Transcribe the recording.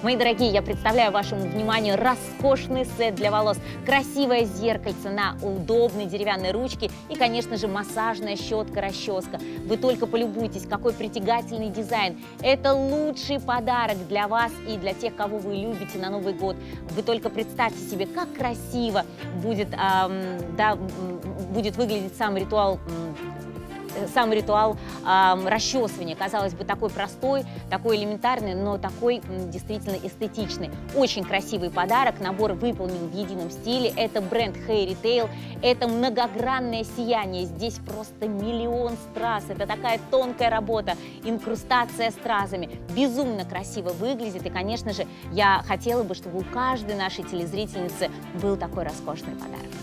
Мои дорогие, я представляю вашему вниманию роскошный сет для волос, красивое зеркальце на удобной деревянной ручке и, конечно же, массажная щетка-расческа. Вы только полюбуйтесь, какой притягательный дизайн. Это лучший подарок для вас и для тех, кого вы любите на Новый год. Вы только представьте себе, как красиво будет, будет выглядеть сам ритуал расчесывания. Казалось бы, такой простой, такой элементарный, но такой действительно эстетичный. Очень красивый подарок. Набор выполнен в едином стиле. Это бренд Hairy Tail. Это многогранное сияние. Здесь просто миллион страз. Это такая тонкая работа. Инкрустация стразами. Безумно красиво выглядит. И, конечно же, я хотела бы, чтобы у каждой нашей телезрительницы был такой роскошный подарок.